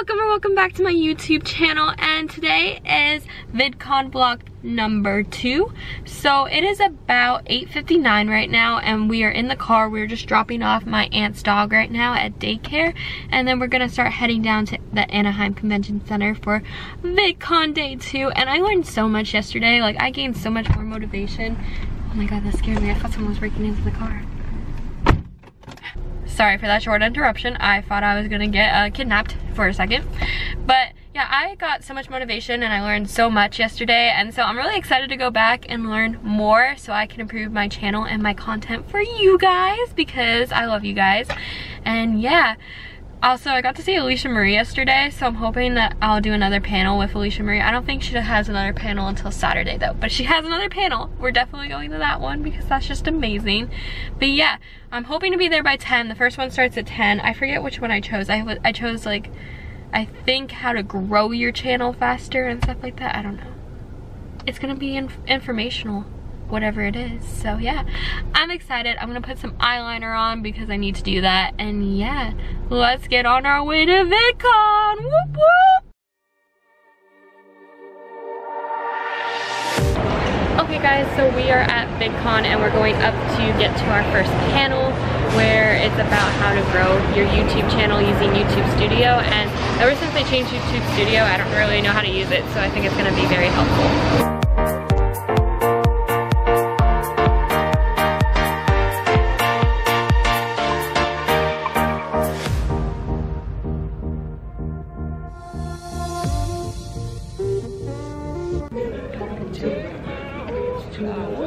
welcome or welcome back to my YouTube channel, and today is VidCon vlog number 2. So it is about 8:59 right now, and we are in the car. We're just dropping off my aunt's dog right now at daycare, and then we're gonna start heading down to the Anaheim Convention Center for VidCon day 2. And I learned so much yesterday. Like, I gained so much more motivation. Oh my god, that scared me. I thought someone was breaking into the car. Sorry for that short interruption. I thought I was gonna get kidnapped for a second. But yeah, I got so much motivation and I learned so much yesterday, and so I'm really excited to go back and learn more so I can improve my channel and my content for you guys, because I love you guys. And yeah, also I got to see Alisha Marie yesterday, so I'm hoping that I'll do another panel with Alisha Marie. I don't think she has another panel until Saturday though, but she has another panel. We're definitely going to that one because that's just amazing. But yeah, I'm hoping to be there by 10. The first one starts at 10. I forget which one I chose. I chose, like, I think how to grow your channel faster and stuff like that. I don't know. It's gonna be informational, whatever it is. So yeah, I'm excited. I'm gonna put some eyeliner on because I need to do that. And yeah, let's get on our way to VidCon. Whoop whoop. Okay guys, so we are at VidCon and we're going up to get to our first panel, where it's about how to grow your YouTube channel using YouTube Studio. And ever since they changed YouTube Studio, I don't really know how to use it, so I think it's gonna be very helpful.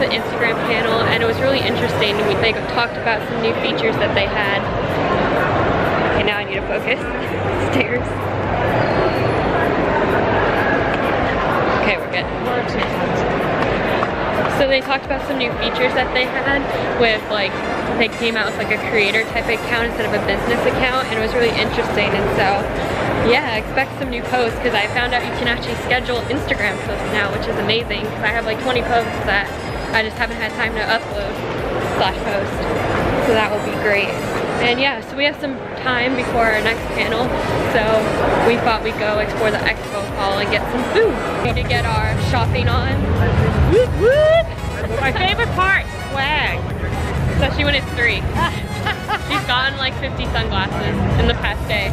The Instagram panel, and it was really interesting. They talked about some new features that they had. Okay, now I need to focus. Stairs. Okay, we're good. So they talked about some new features that they had with, like, they came out with like a creator type account instead of a business account, and it was really interesting. And so yeah, expect some new posts, because I found out you can actually schedule Instagram posts now, which is amazing, because I have like 20 posts that I just haven't had time to upload / post, so that will be great. And yeah, so we have some time before our next panel, so we thought we'd go explore the expo hall and get some food. We need to get our shopping on. My favorite part, swag. Especially when it's 3. She's gotten like 50 sunglasses in the past day.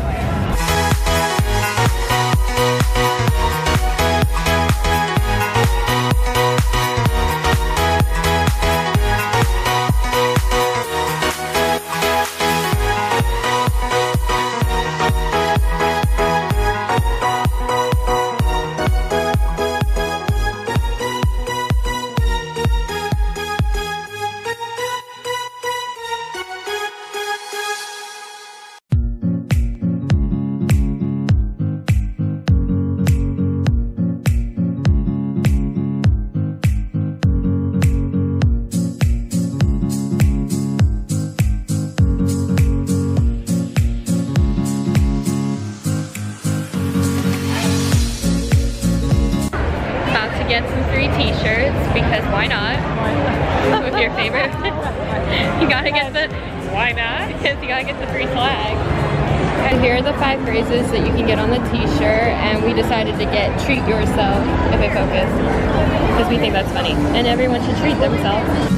Get some 3 t-shirts, because why not? With your favorite. You gotta get the, why not? Because you gotta get the free flag. And here are the 5 phrases that you can get on the t-shirt, and we decided to get treat yourself, if it focused, because we think that's funny. And everyone should treat themselves.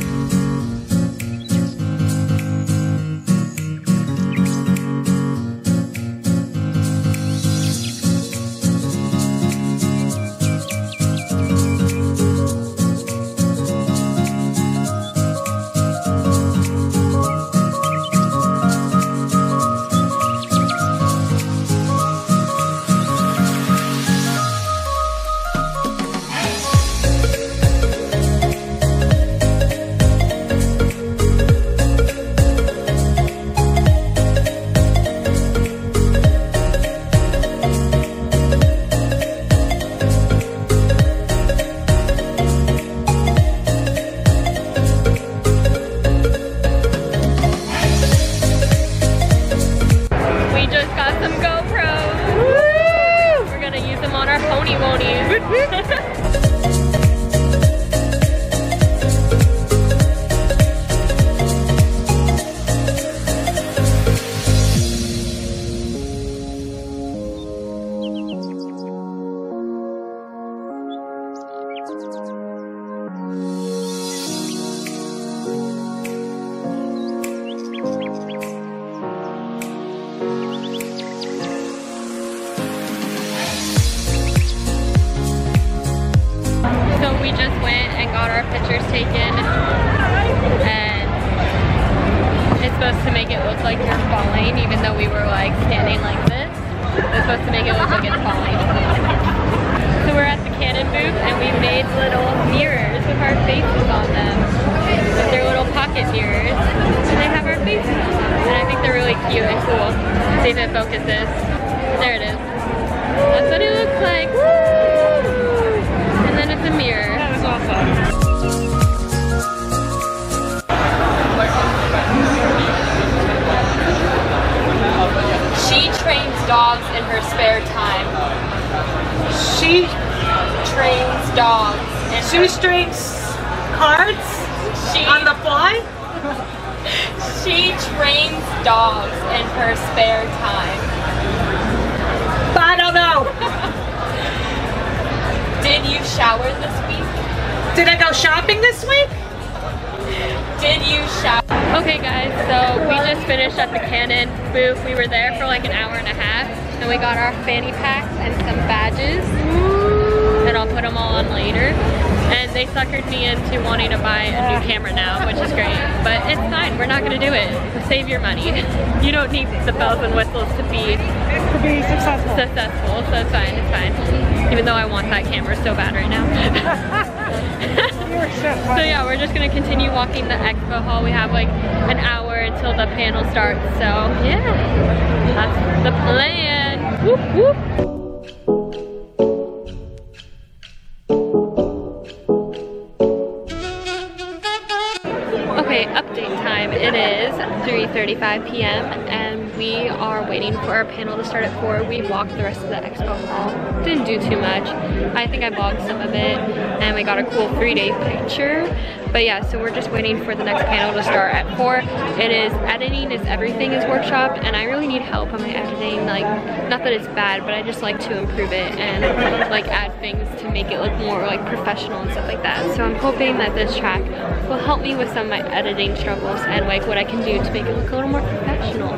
But yeah, so we're just waiting for the next panel to start at 4. It is editing is everything is workshopped, and I really need help on my editing. Like, not that it's bad, but I just like to improve it and like add things to make it look more like professional and stuff like that. So I'm hoping that this track will help me with some of my editing struggles and like what I can do to make it look a little more professional.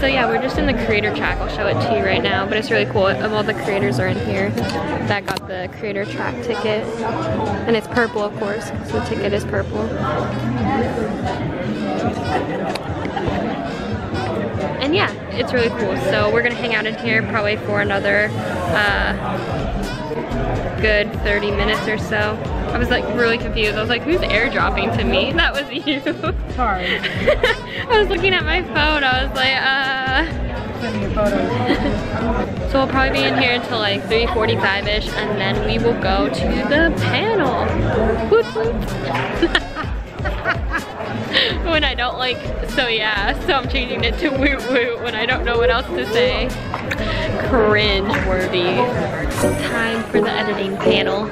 So yeah, we're just in the creator track. I'll show it to you right now, but it's really cool. All the creators are in here that got the creator track ticket, and it's purple, of course, because the ticket is purple. And yeah, it's really cool. So we're gonna hang out in here probably for another good 30 minutes or so. I was like really confused. I was like, who's airdropping to me? That was you. Sorry. I was looking at my phone. I was like, So we'll probably be in here until like 3:45-ish, and then we will go to the panel. When I don't like, so yeah, so I'm changing it to woot woot when I don't know what else to say. Cringe-worthy. Time for the editing panel.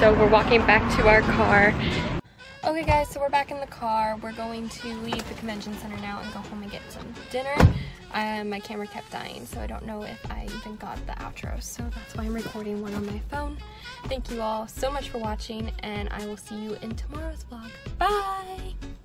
So we're walking back to our car. Okay guys, so we're back in the car. We're going to leave the convention center now and go home and get some dinner. My camera kept dying, so I don't know if I even got the outro. So that's why I'm recording one on my phone. Thank you all so much for watching, and I will see you in tomorrow's vlog. Bye!